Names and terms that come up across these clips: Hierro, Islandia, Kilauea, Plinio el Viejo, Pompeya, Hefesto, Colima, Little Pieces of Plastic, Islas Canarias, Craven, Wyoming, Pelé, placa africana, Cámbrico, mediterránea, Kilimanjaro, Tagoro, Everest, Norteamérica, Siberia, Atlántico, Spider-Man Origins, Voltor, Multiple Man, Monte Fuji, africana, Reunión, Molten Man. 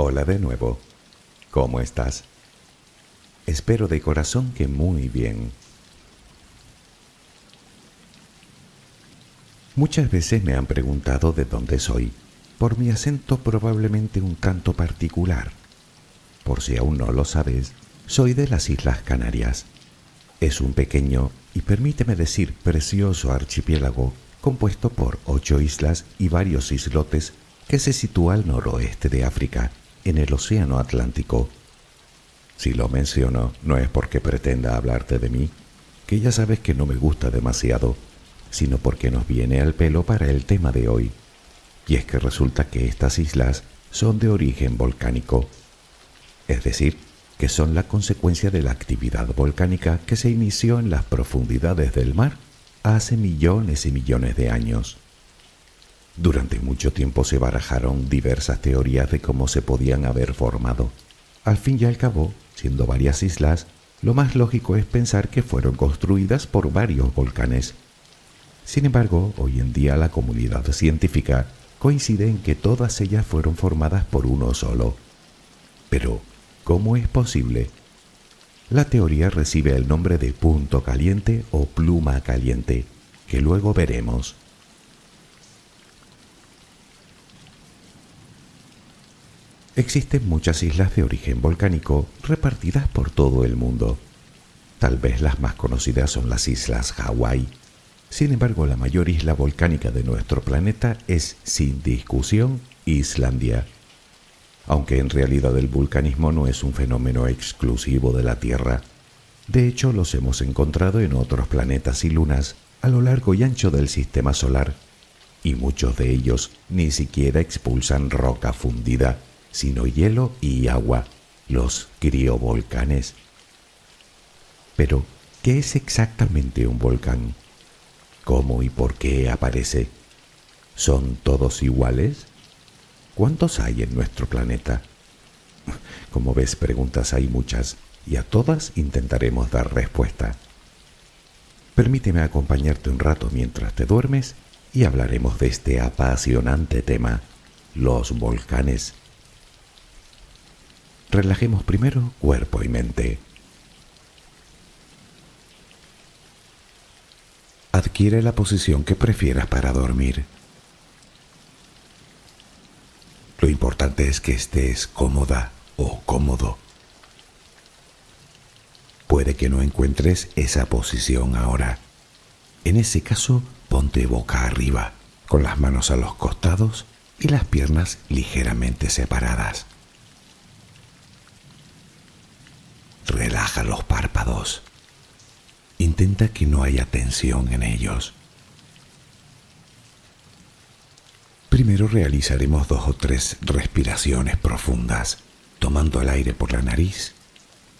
Hola de nuevo. ¿Cómo estás? Espero de corazón que muy bien. Muchas veces me han preguntado de dónde soy, por mi acento probablemente un tanto particular. Por si aún no lo sabes, soy de las Islas Canarias. Es un pequeño y, permíteme decir, precioso archipiélago compuesto por 8 islas y varios islotes que se sitúa al noroeste de África, en el Océano Atlántico. Si lo menciono, no es porque pretenda hablarte de mí, que ya sabes que no me gusta demasiado, sino porque nos viene al pelo para el tema de hoy. Y es que resulta que estas islas son de origen volcánico, es decir, que son la consecuencia de la actividad volcánica que se inició en las profundidades del mar hace millones y millones de años. Durante mucho tiempo se barajaron diversas teorías de cómo se podían haber formado. Al fin y al cabo, siendo varias islas, lo más lógico es pensar que fueron construidas por varios volcanes. Sin embargo, hoy en día la comunidad científica coincide en que todas ellas fueron formadas por uno solo. Pero, ¿cómo es posible? La teoría recibe el nombre de punto caliente o pluma caliente, que luego veremos. Existen muchas islas de origen volcánico repartidas por todo el mundo. Tal vez las más conocidas son las islas Hawái. Sin embargo, la mayor isla volcánica de nuestro planeta es, sin discusión, Islandia. Aunque en realidad el vulcanismo no es un fenómeno exclusivo de la Tierra. De hecho, los hemos encontrado en otros planetas y lunas a lo largo y ancho del sistema solar, y muchos de ellos ni siquiera expulsan roca fundida, sino hielo y agua, los criovolcanes. Pero, ¿qué es exactamente un volcán? ¿Cómo y por qué aparece? ¿Son todos iguales? ¿Cuántos hay en nuestro planeta? Como ves, preguntas hay muchas, y a todas intentaremos dar respuesta. Permíteme acompañarte un rato mientras te duermes y hablaremos de este apasionante tema, los volcanes. Relajemos primero cuerpo y mente. Adquiere la posición que prefieras para dormir. Lo importante es que estés cómoda o cómodo. Puede que no encuentres esa posición ahora. En ese caso, ponte boca arriba, con las manos a los costados y las piernas ligeramente separadas. Relaja los párpados. Intenta que no haya tensión en ellos. Primero realizaremos 2 o 3 respiraciones profundas, tomando el aire por la nariz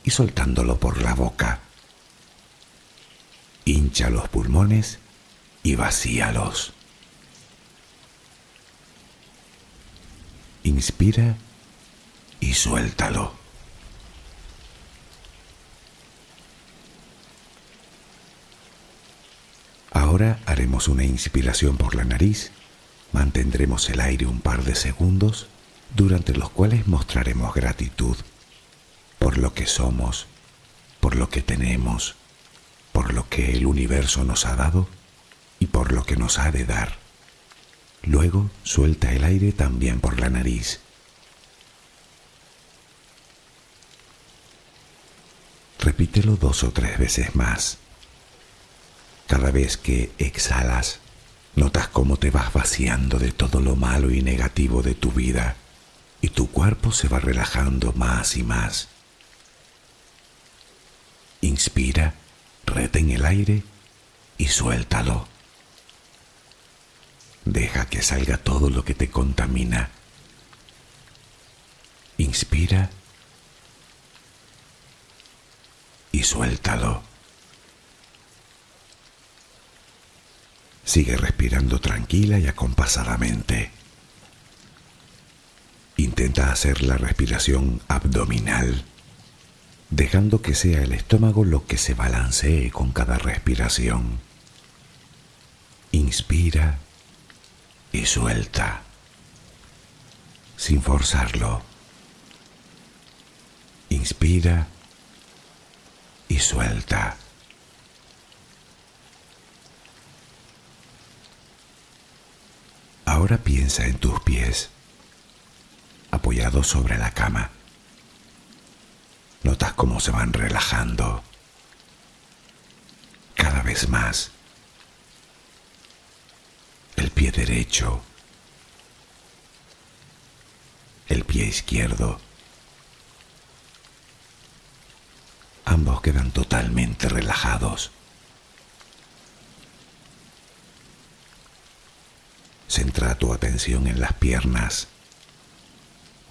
y soltándolo por la boca. Hincha los pulmones y vacíalos. Inspira y suéltalo. Ahora haremos una inspiración por la nariz. Mantendremos el aire un par de segundos, durante los cuales mostraremos gratitud por lo que somos, por lo que tenemos, por lo que el universo nos ha dado y por lo que nos ha de dar. Luego suelta el aire también por la nariz. Repítelo 2 o 3 veces más. Cada vez que exhalas, notas cómo te vas vaciando de todo lo malo y negativo de tu vida, y tu cuerpo se va relajando más y más. Inspira, retén el aire y suéltalo. Deja que salga todo lo que te contamina. Inspira y suéltalo. Sigue respirando tranquila y acompasadamente. Intenta hacer la respiración abdominal, dejando que sea el estómago lo que se balancee con cada respiración. Inspira y suelta, sin forzarlo, Inspira y suelta. Ahora piensa en tus pies, apoyados sobre la cama. Notas cómo se van relajando, cada vez más. El pie derecho, el pie izquierdo, ambos quedan totalmente relajados. Centra tu atención en las piernas,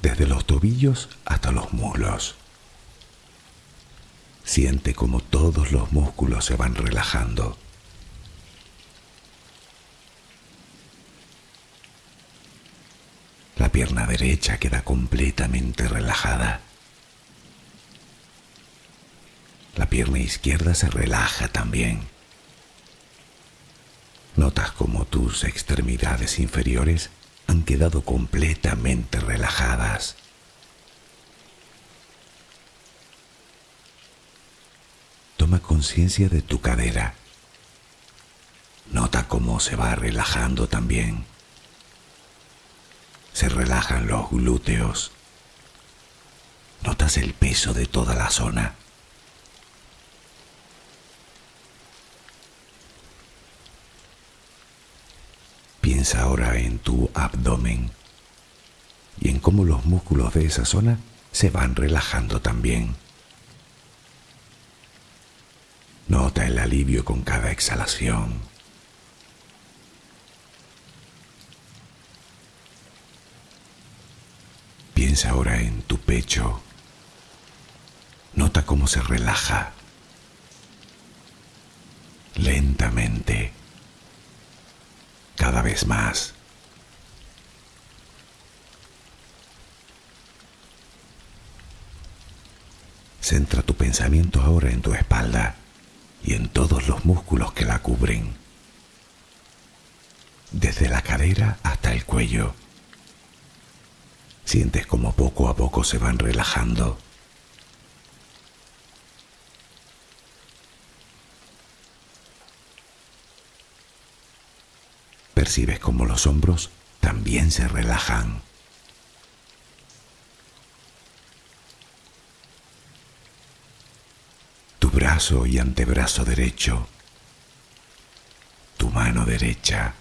desde los tobillos hasta los muslos. Siente como todos los músculos se van relajando. La pierna derecha queda completamente relajada. La pierna izquierda se relaja también. Notas como tus extremidades inferiores han quedado completamente relajadas. Toma conciencia de tu cadera. Nota cómo se va relajando también. Se relajan los glúteos. Notas el peso de toda la zona. Piensa ahora en tu abdomen y en cómo los músculos de esa zona se van relajando también. Nota el alivio con cada exhalación. Piensa ahora en tu pecho. Nota cómo se relaja. Lentamente. Cada vez más. Centra tu pensamiento ahora en tu espalda y en todos los músculos que la cubren, desde la cadera hasta el cuello. Sientes como poco a poco se van relajando. Percibes como los hombros también se relajan. Tu brazo y antebrazo derecho, tu mano derecha,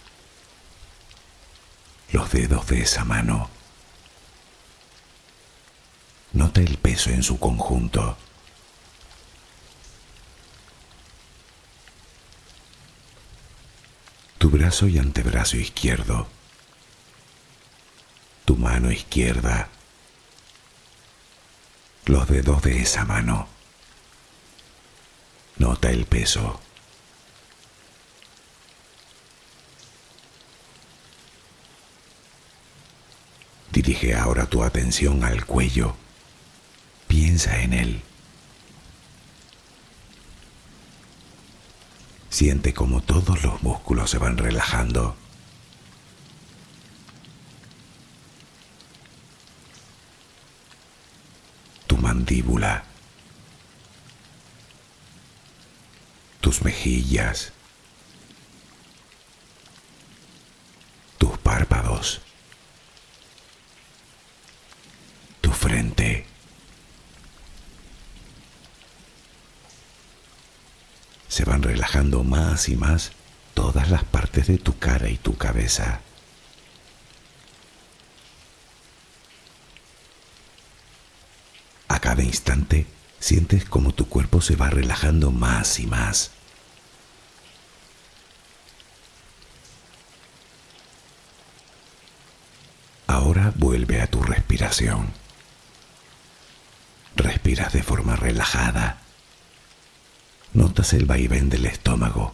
los dedos de esa mano. Nota el peso en su conjunto. Tu brazo y antebrazo izquierdo, tu mano izquierda, los dedos de esa mano. Nota el peso. Dirige ahora tu atención al cuello. Piensa en él. Siente como todos los músculos se van relajando. Tu mandíbula. Tus mejillas. Tus párpados. Tu frente. Se van relajando más y más todas las partes de tu cara y tu cabeza. A cada instante sientes como tu cuerpo se va relajando más y más. Ahora vuelve a tu respiración. Respiras de forma relajada. Notas el vaivén del estómago.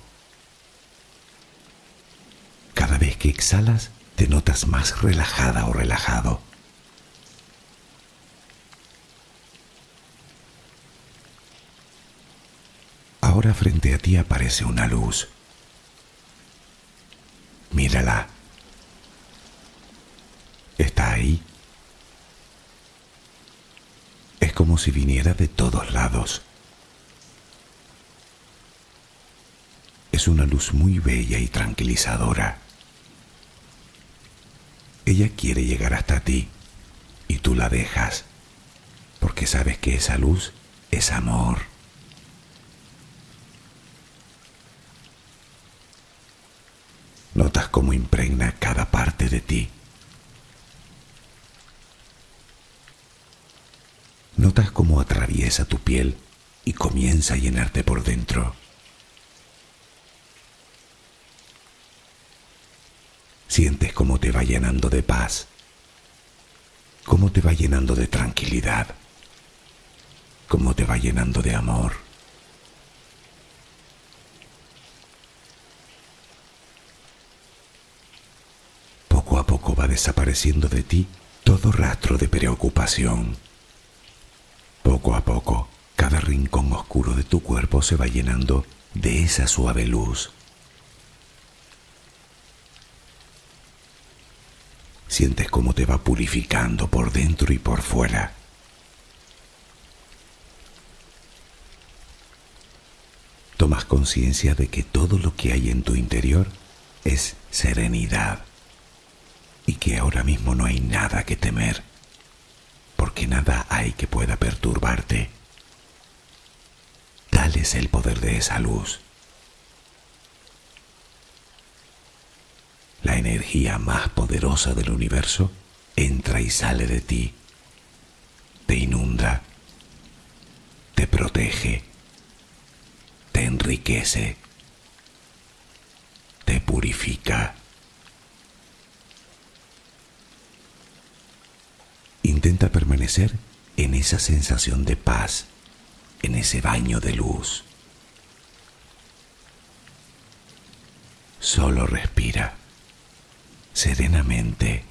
Cada vez que exhalas, te notas más relajada o relajado. Ahora frente a ti aparece una luz. Mírala. ¿Está ahí? como si viniera de todos lados. Es una luz muy bella y tranquilizadora. Ella quiere llegar hasta ti y tú la dejas, porque sabes que esa luz es amor. Notas cómo impregna cada parte de ti. Notas cómo atraviesa tu piel y comienza a llenarte por dentro. Sientes cómo te va llenando de paz, cómo te va llenando de tranquilidad, cómo te va llenando de amor. Poco a poco va desapareciendo de ti todo rastro de preocupación. Poco a poco, cada rincón oscuro de tu cuerpo se va llenando de esa suave luz. Sientes cómo te va purificando por dentro y por fuera. Tomas conciencia de que todo lo que hay en tu interior es serenidad y que ahora mismo no hay nada que temer, porque nada hay que pueda perturbarte. Tal es el poder de esa luz, la energía más poderosa del universo. Entra y sale de ti, te inunda, te protege, te enriquece, te purifica. Intenta permanecer en esa sensación de paz, en ese baño de luz. Solo respira, serenamente.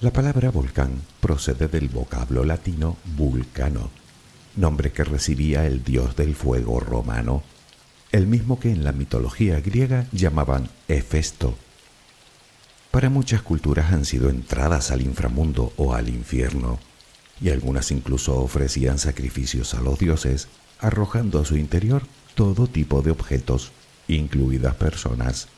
La palabra volcán procede del vocablo latino vulcano, nombre que recibía el dios del fuego romano, el mismo que en la mitología griega llamaban Hefesto. Para muchas culturas han sido entradas al inframundo o al infierno, y algunas incluso ofrecían sacrificios a los dioses, arrojando a su interior todo tipo de objetos, incluidas personas.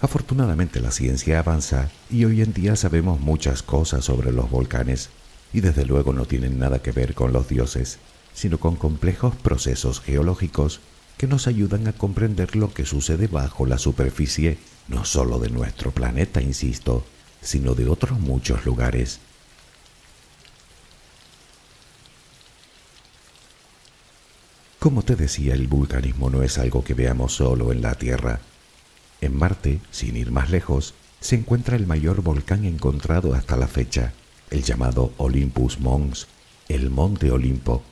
Afortunadamente la ciencia avanza y hoy en día sabemos muchas cosas sobre los volcanes, y desde luego no tienen nada que ver con los dioses, sino con complejos procesos geológicos que nos ayudan a comprender lo que sucede bajo la superficie, no solo de nuestro planeta, insisto, sino de otros muchos lugares. Como te decía, el vulcanismo no es algo que veamos solo en la Tierra. En Marte, sin ir más lejos, se encuentra el mayor volcán encontrado hasta la fecha, el llamado Olympus Mons, el Monte Olimpo,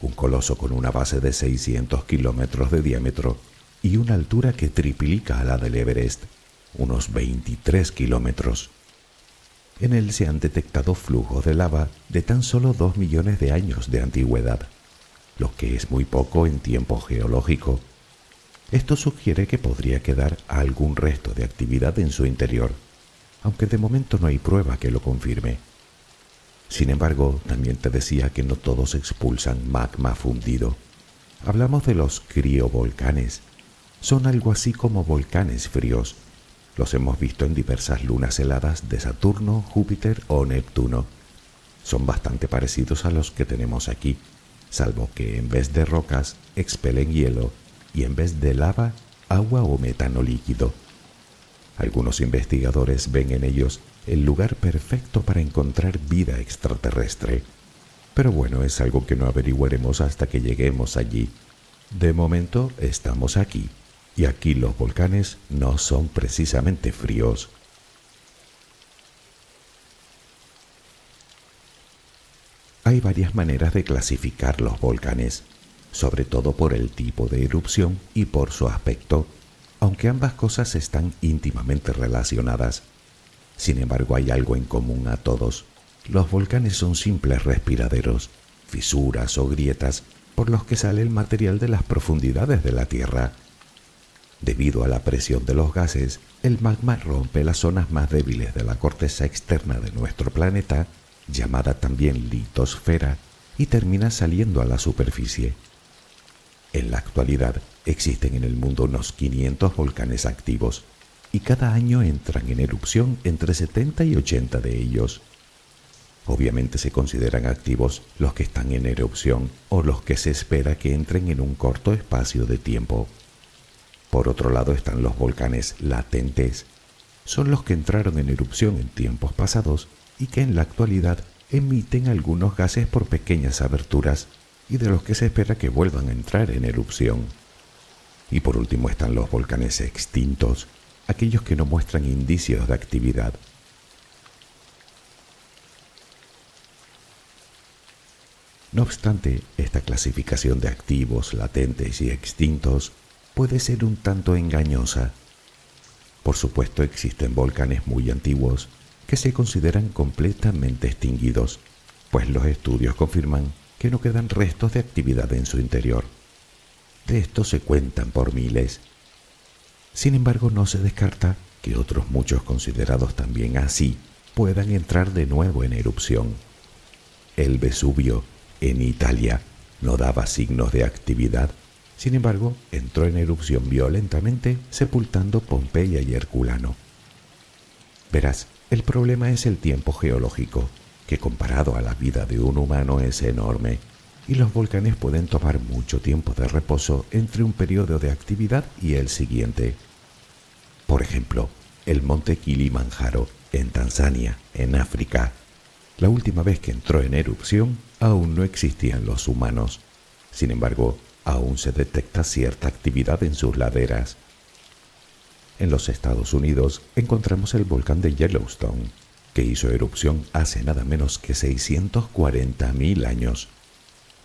un coloso con una base de 600 kilómetros de diámetro y una altura que triplica a la del Everest, unos 23 kilómetros. En él se han detectado flujos de lava de tan solo 2 millones de años de antigüedad, lo que es muy poco en tiempo geológico. Esto sugiere que podría quedar algún resto de actividad en su interior, aunque de momento no hay prueba que lo confirme. Sin embargo, también te decía que no todos expulsan magma fundido. Hablamos de los criovolcanes. Son algo así como volcanes fríos. Los hemos visto en diversas lunas heladas de Saturno, Júpiter o Neptuno. Son bastante parecidos a los que tenemos aquí, salvo que en vez de rocas expelen hielo y en vez de lava, agua o metano líquido. Algunos investigadores ven en ellos el lugar perfecto para encontrar vida extraterrestre. Pero bueno, es algo que no averiguaremos hasta que lleguemos allí. De momento estamos aquí, y aquí los volcanes no son precisamente fríos. Hay varias maneras de clasificar los volcanes, sobre todo por el tipo de erupción y por su aspecto, aunque ambas cosas están íntimamente relacionadas. Sin embargo, hay algo en común a todos. Los volcanes son simples respiraderos, fisuras o grietas por los que sale el material de las profundidades de la Tierra. Debido a la presión de los gases, el magma rompe las zonas más débiles de la corteza externa de nuestro planeta, llamada también litosfera, y termina saliendo a la superficie. En la actualidad existen en el mundo unos 500 volcanes activos, y cada año entran en erupción entre 70 y 80 de ellos. Obviamente se consideran activos los que están en erupción o los que se espera que entren en un corto espacio de tiempo. Por otro lado están los volcanes latentes. Son los que entraron en erupción en tiempos pasados y que en la actualidad emiten algunos gases por pequeñas aberturas y de los que se espera que vuelvan a entrar en erupción. Y por último están los volcanes extintos, aquellos que no muestran indicios de actividad. No obstante, esta clasificación de activos, latentes y extintos puede ser un tanto engañosa. Por supuesto, existen volcanes muy antiguos que se consideran completamente extinguidos, pues los estudios confirman que no quedan restos de actividad en su interior. De estos se cuentan por miles. Sin embargo, no se descarta que otros muchos considerados también así puedan entrar de nuevo en erupción. El Vesubio, en Italia, no daba signos de actividad. Sin embargo, entró en erupción violentamente, sepultando Pompeya y Herculano. Verás, el problema es el tiempo geológico, que comparado a la vida de un humano es enorme, y los volcanes pueden tomar mucho tiempo de reposo entre un periodo de actividad y el siguiente. Por ejemplo, el monte Kilimanjaro, en Tanzania, en África. La última vez que entró en erupción, aún no existían los humanos. Sin embargo, aún se detecta cierta actividad en sus laderas. En los Estados Unidos encontramos el volcán de Yellowstone, que hizo erupción hace nada menos que 640.000 años.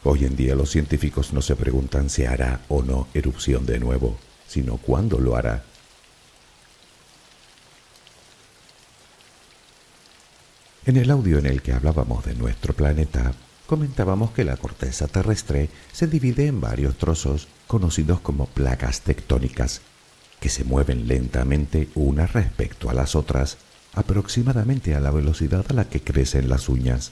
Hoy en día los científicos no se preguntan si hará o no erupción de nuevo, sino cuándo lo hará. En el audio en el que hablábamos de nuestro planeta, comentábamos que la corteza terrestre se divide en varios trozos conocidos como placas tectónicas, que se mueven lentamente unas respecto a las otras, aproximadamente a la velocidad a la que crecen las uñas.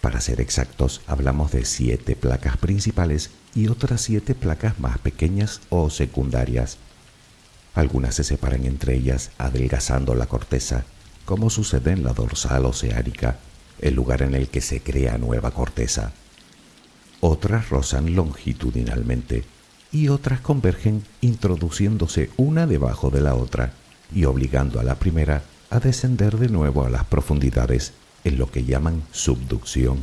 Para ser exactos, hablamos de 7 placas principales y otras 7 placas más pequeñas o secundarias. Algunas se separan entre ellas adelgazando la corteza, como sucede en la dorsal oceánica, el lugar en el que se crea nueva corteza. Otras rozan longitudinalmente y otras convergen introduciéndose una debajo de la otra y obligando a la primera a descender de nuevo a las profundidades en lo que llaman subducción.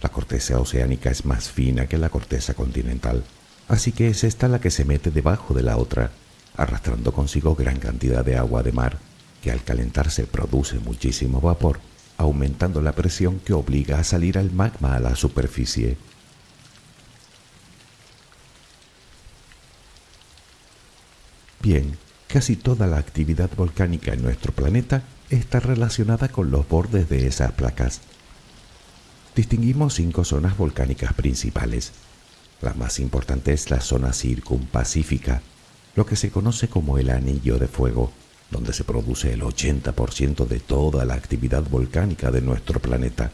La corteza oceánica es más fina que la corteza continental, así que es esta la que se mete debajo de la otra, arrastrando consigo gran cantidad de agua de mar, que al calentarse produce muchísimo vapor, aumentando la presión que obliga a salir al magma a la superficie. Bien, casi toda la actividad volcánica en nuestro planeta está relacionada con los bordes de esas placas. Distinguimos 5 zonas volcánicas principales. La más importante es la zona circumpacífica, lo que se conoce como el anillo de fuego, donde se produce el 80% de toda la actividad volcánica de nuestro planeta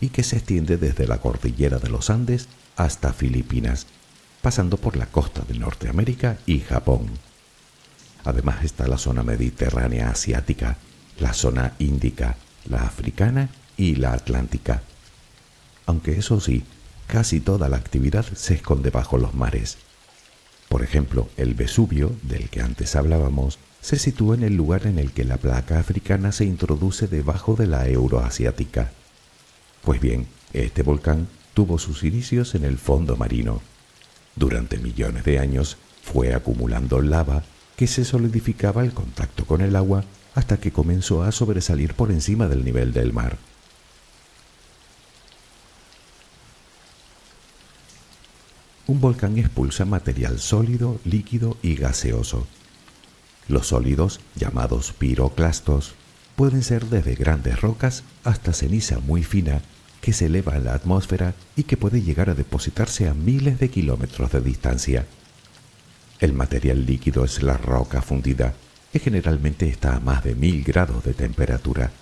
y que se extiende desde la cordillera de los Andes hasta Filipinas, pasando por la costa de Norteamérica y Japón. Además está la zona mediterránea asiática, la zona índica, la africana y la atlántica. Aunque eso sí, casi toda la actividad se esconde bajo los mares. Por ejemplo, el Vesubio, del que antes hablábamos, se sitúa en el lugar en el que la placa africana se introduce debajo de la euroasiática. Pues bien, este volcán tuvo sus inicios en el fondo marino. Durante millones de años fue acumulando lava que se solidificaba al contacto con el agua hasta que comenzó a sobresalir por encima del nivel del mar. Un volcán expulsa material sólido, líquido y gaseoso. Los sólidos, llamados piroclastos, pueden ser desde grandes rocas hasta ceniza muy fina que se eleva a la atmósfera y que puede llegar a depositarse a miles de kilómetros de distancia. El material líquido es la roca fundida, que generalmente está a más de 1000 grados de temperatura.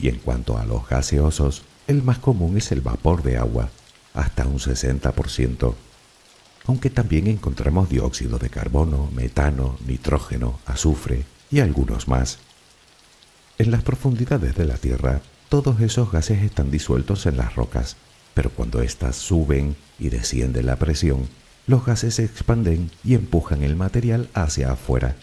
Y en cuanto a los gaseosos, el más común es el vapor de agua, hasta un 60%, aunque también encontramos dióxido de carbono, metano, nitrógeno, azufre y algunos más. En las profundidades de la Tierra, todos esos gases están disueltos en las rocas, pero cuando éstas suben y desciende la presión, los gases se expanden y empujan el material hacia afuera.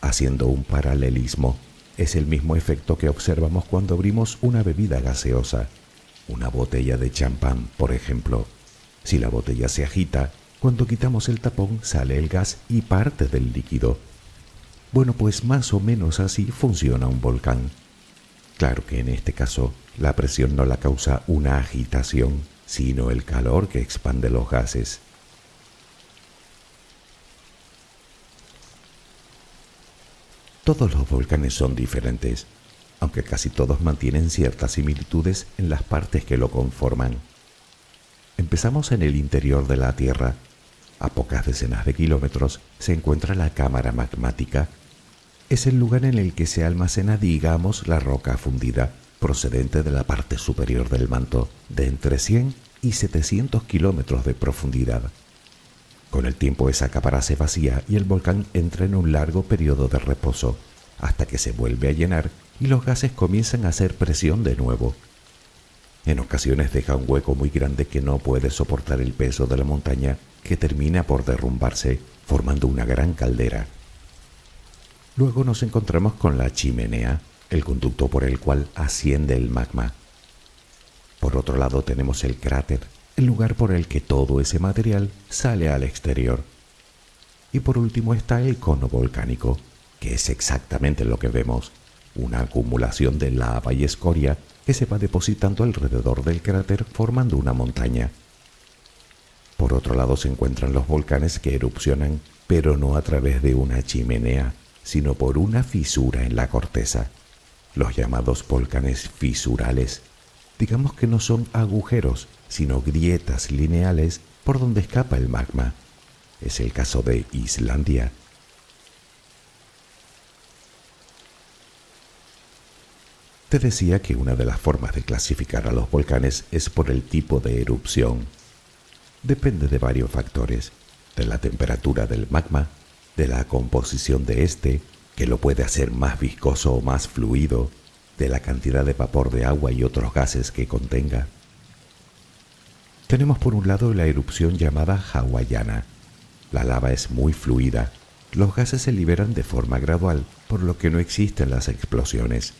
Haciendo un paralelismo, es el mismo efecto que observamos cuando abrimos una bebida gaseosa, una botella de champán, por ejemplo. Si la botella se agita, cuando quitamos el tapón sale el gas y parte del líquido. Bueno, pues más o menos así funciona un volcán. Claro que en este caso, la presión no la causa una agitación, sino el calor que expande los gases. Todos los volcanes son diferentes, aunque casi todos mantienen ciertas similitudes en las partes que lo conforman. Empezamos en el interior de la Tierra. A pocas decenas de kilómetros se encuentra la cámara magmática. Es el lugar en el que se almacena, digamos, la roca fundida, procedente de la parte superior del manto, de entre 100 y 700 kilómetros de profundidad. Con el tiempo esa cámara se vacía y el volcán entra en un largo periodo de reposo, hasta que se vuelve a llenar y los gases comienzan a hacer presión de nuevo. En ocasiones deja un hueco muy grande que no puede soportar el peso de la montaña, que termina por derrumbarse, formando una gran caldera. Luego nos encontramos con la chimenea, el conducto por el cual asciende el magma. Por otro lado tenemos el cráter, el lugar por el que todo ese material sale al exterior. Y por último está el cono volcánico, que es exactamente lo que vemos, una acumulación de lava y escoria que se va depositando alrededor del cráter formando una montaña. Por otro lado se encuentran los volcanes que erupcionan, pero no a través de una chimenea, sino por una fisura en la corteza, los llamados volcanes fisurales. Digamos que no son agujeros, sino grietas lineales por donde escapa el magma. Es el caso de Islandia. Te decía que una de las formas de clasificar a los volcanes es por el tipo de erupción. Depende de varios factores, de la temperatura del magma, de la composición de este, que lo puede hacer más viscoso o más fluido, de la cantidad de vapor de agua y otros gases que contenga. Tenemos por un lado la erupción llamada hawaiana. La lava es muy fluida, los gases se liberan de forma gradual, por lo que no existen las explosiones.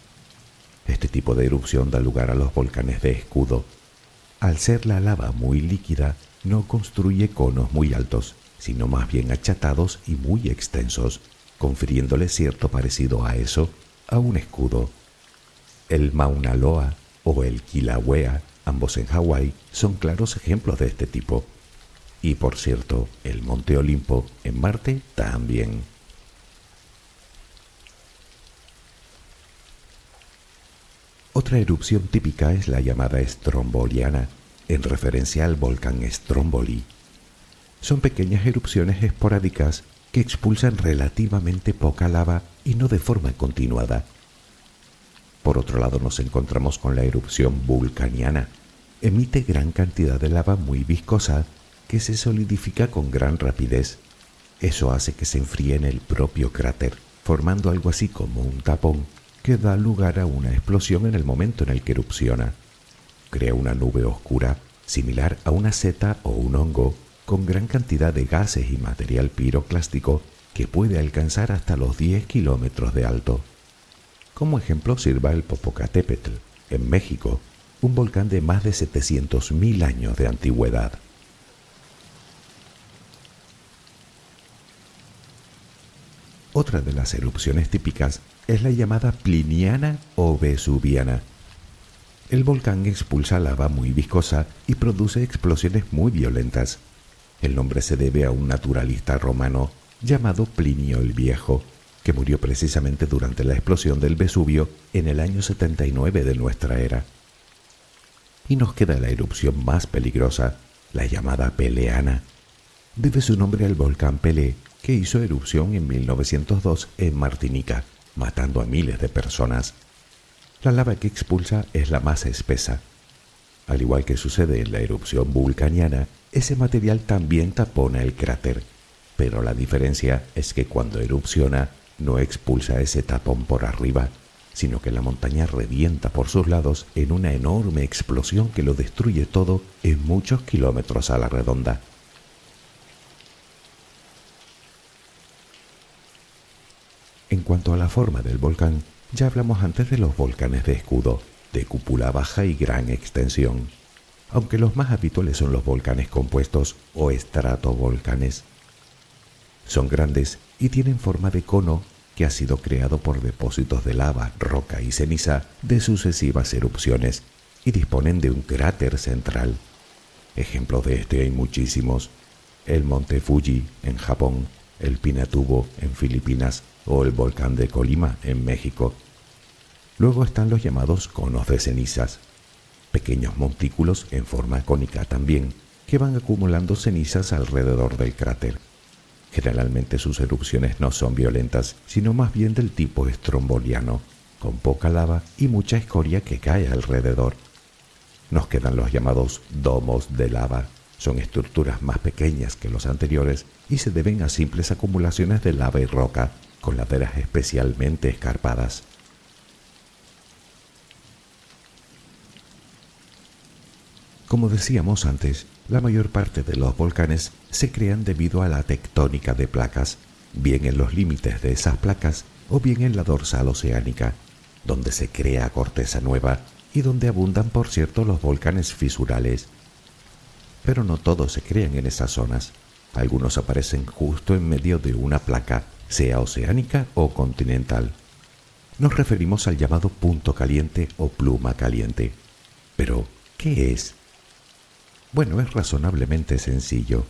Este tipo de erupción da lugar a los volcanes de escudo. Al ser la lava muy líquida, no construye conos muy altos, sino más bien achatados y muy extensos, confiriéndole cierto parecido a eso, a un escudo. El Mauna Loa o el Kilauea, ambos en Hawái, son claros ejemplos de este tipo. Y por cierto, el Monte Olimpo en Marte también. Otra erupción típica es la llamada estromboliana, en referencia al volcán Stromboli. Son pequeñas erupciones esporádicas que expulsan relativamente poca lava y no de forma continuada. Por otro lado nos encontramos con la erupción vulcaniana. Emite gran cantidad de lava muy viscosa que se solidifica con gran rapidez. Eso hace que se enfríe en el propio cráter, formando algo así como un tapón que da lugar a una explosión en el momento en el que erupciona. Crea una nube oscura, similar a una seta o un hongo, con gran cantidad de gases y material piroclástico que puede alcanzar hasta los 10 kilómetros de alto. Como ejemplo sirva el Popocatépetl, en México, un volcán de más de 700.000 años de antigüedad. Otra de las erupciones típicas es la llamada pliniana o vesuviana. El volcán expulsa lava muy viscosa y produce explosiones muy violentas. El nombre se debe a un naturalista romano llamado Plinio el Viejo, que murió precisamente durante la explosión del Vesubio en el año 79 de nuestra era. Y nos queda la erupción más peligrosa, la llamada Peleana. debe su nombre al volcán Pelé, que hizo erupción en 1902 en Martinica, matando a miles de personas. La lava que expulsa es la más espesa. Al igual que sucede en la erupción vulcaniana, ese material también tapona el cráter, pero la diferencia es que cuando erupciona no expulsa ese tapón por arriba, sino que la montaña revienta por sus lados en una enorme explosión que lo destruye todo en muchos kilómetros a la redonda. En cuanto a la forma del volcán, ya hablamos antes de los volcanes de escudo, de cúpula baja y gran extensión, aunque los más habituales son los volcanes compuestos o estratovolcanes. Son grandes y tienen forma de cono que ha sido creado por depósitos de lava, roca y ceniza de sucesivas erupciones y disponen de un cráter central. Ejemplos de este hay muchísimos: el Monte Fuji en Japón, el Pinatubo en Filipinas o el volcán de Colima en México. Luego están los llamados conos de cenizas, pequeños montículos en forma cónica también, que van acumulando cenizas alrededor del cráter. Generalmente sus erupciones no son violentas, sino más bien del tipo estromboliano, con poca lava y mucha escoria que cae alrededor. Nos quedan los llamados domos de lava. Son estructuras más pequeñas que los anteriores y se deben a simples acumulaciones de lava y roca, con laderas especialmente escarpadas. Como decíamos antes, la mayor parte de los volcanes se crean debido a la tectónica de placas, bien en los límites de esas placas o bien en la dorsal oceánica, donde se crea corteza nueva y donde abundan, por cierto, los volcanes fisurales. Pero no todos se crean en esas zonas. Algunos aparecen justo en medio de una placa, sea oceánica o continental. Nos referimos al llamado punto caliente o pluma caliente. Pero, ¿qué es? Bueno, es razonablemente sencillo.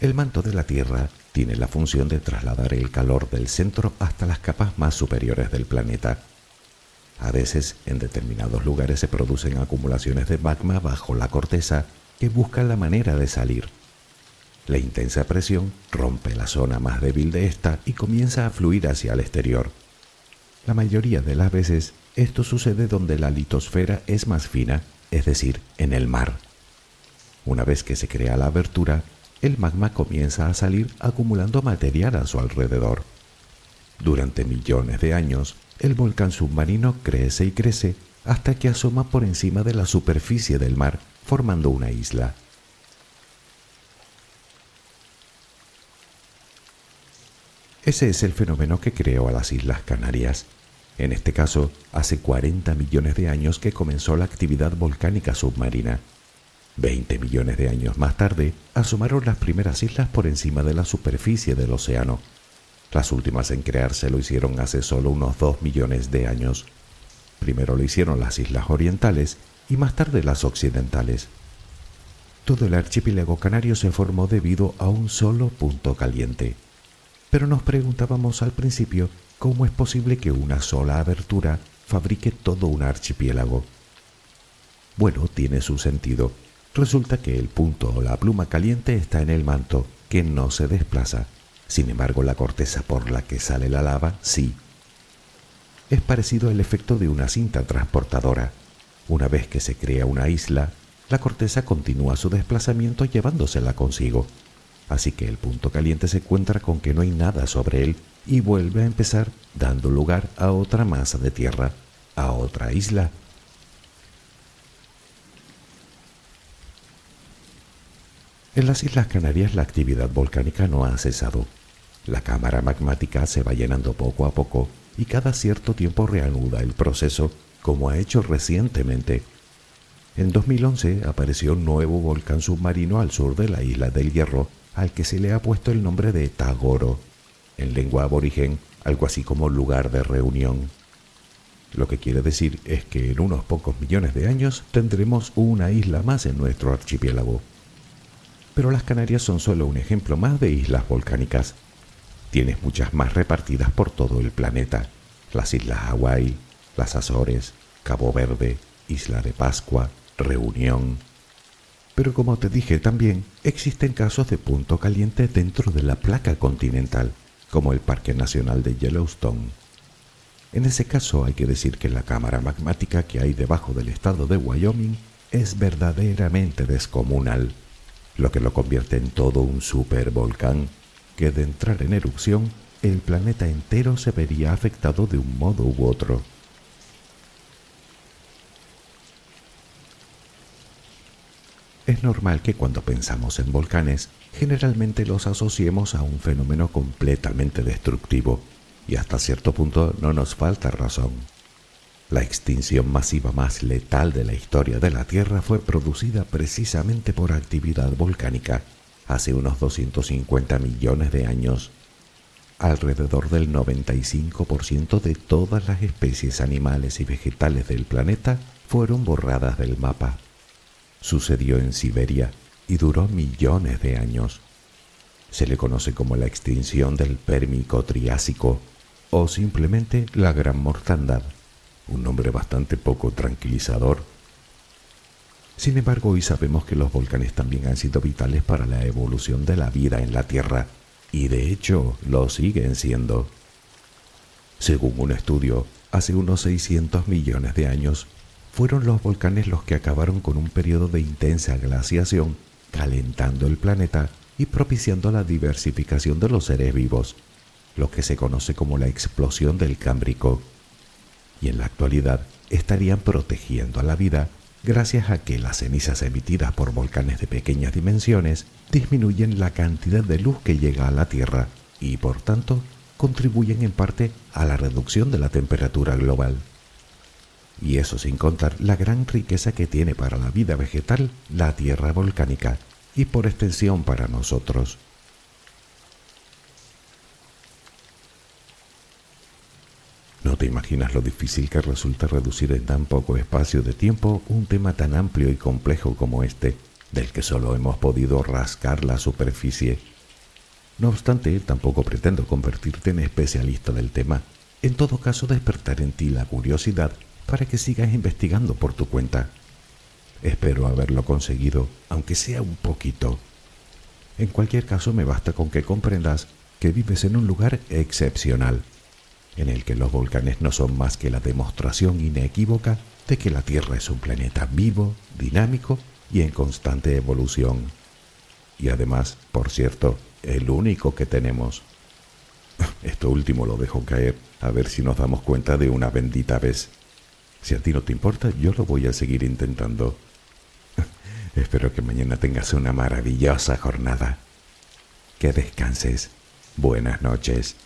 El manto de la Tierra tiene la función de trasladar el calor del centro hasta las capas más superiores del planeta. A veces, en determinados lugares se producen acumulaciones de magma bajo la corteza que busca la manera de salir. La intensa presión rompe la zona más débil de esta y comienza a fluir hacia el exterior. La mayoría de las veces esto sucede donde la litosfera es más fina, es decir, en el mar. Una vez que se crea la abertura, el magma comienza a salir acumulando material a su alrededor. Durante millones de años, el volcán submarino crece y crece hasta que asoma por encima de la superficie del mar, formando una isla. Ese es el fenómeno que creó a las Islas Canarias. En este caso, hace 40 millones de años que comenzó la actividad volcánica submarina. 20 millones de años más tarde, asomaron las primeras islas por encima de la superficie del océano. Las últimas en crearse lo hicieron hace solo unos 2 millones de años. Primero lo hicieron las islas orientales y más tarde las occidentales. Todo el archipiélago canario se formó debido a un solo punto caliente. Pero nos preguntábamos al principio cómo es posible que una sola abertura fabrique todo un archipiélago. Bueno, tiene su sentido. Resulta que el punto o la pluma caliente está en el manto, que no se desplaza. Sin embargo, la corteza por la que sale la lava, sí. Es parecido al efecto de una cinta transportadora. Una vez que se crea una isla, la corteza continúa su desplazamiento llevándosela consigo. Así que el punto caliente se encuentra con que no hay nada sobre él y vuelve a empezar dando lugar a otra masa de tierra, a otra isla. En las Islas Canarias la actividad volcánica no ha cesado. La cámara magmática se va llenando poco a poco y cada cierto tiempo reanuda el proceso, como ha hecho recientemente. En 2011 apareció un nuevo volcán submarino al sur de la isla del Hierro, al que se le ha puesto el nombre de Tagoro, en lengua aborigen, algo así como lugar de reunión. Lo que quiere decir es que en unos pocos millones de años tendremos una isla más en nuestro archipiélago. Pero las Canarias son solo un ejemplo más de islas volcánicas. Tienes muchas más repartidas por todo el planeta: las islas Hawái, las Azores, Cabo Verde, Isla de Pascua, Reunión. Pero como te dije también, existen casos de punto caliente dentro de la placa continental, como el Parque Nacional de Yellowstone. En ese caso hay que decir que la cámara magmática que hay debajo del estado de Wyoming es verdaderamente descomunal, lo que lo convierte en todo un supervolcán, que de entrar en erupción, el planeta entero se vería afectado de un modo u otro. Es normal que cuando pensamos en volcanes, generalmente los asociemos a un fenómeno completamente destructivo, y hasta cierto punto no nos falta razón. La extinción masiva más letal de la historia de la Tierra fue producida precisamente por actividad volcánica, hace unos 250 millones de años. Alrededor del 95% de todas las especies animales y vegetales del planeta fueron borradas del mapa. Sucedió en Siberia y duró millones de años. Se le conoce como la extinción del Pérmico-Triásico o simplemente la Gran Mortandad, un nombre bastante poco tranquilizador. Sin embargo, hoy sabemos que los volcanes también han sido vitales para la evolución de la vida en la Tierra, y de hecho lo siguen siendo. Según un estudio, hace unos 600 millones de años, fueron los volcanes los que acabaron con un periodo de intensa glaciación, calentando el planeta y propiciando la diversificación de los seres vivos, lo que se conoce como la explosión del Cámbrico. Y en la actualidad estarían protegiendo a la vida gracias a que las cenizas emitidas por volcanes de pequeñas dimensiones disminuyen la cantidad de luz que llega a la Tierra y, por tanto, contribuyen en parte a la reducción de la temperatura global. Y eso sin contar la gran riqueza que tiene para la vida vegetal la tierra volcánica, y por extensión para nosotros. No te imaginas lo difícil que resulta reducir en tan poco espacio de tiempo un tema tan amplio y complejo como este, del que solo hemos podido rascar la superficie. No obstante, tampoco pretendo convertirte en especialista del tema, en todo caso despertar en ti la curiosidad para que sigas investigando por tu cuenta. Espero haberlo conseguido, aunque sea un poquito. En cualquier caso, me basta con que comprendas que vives en un lugar excepcional, en el que los volcanes no son más que la demostración inequívoca de que la Tierra es un planeta vivo, dinámico y en constante evolución. Y además, por cierto, el único que tenemos. Esto último lo dejo caer, a ver si nos damos cuenta de una bendita vez. Si a ti no te importa, yo lo voy a seguir intentando. Espero que mañana tengas una maravillosa jornada. Que descanses. Buenas noches.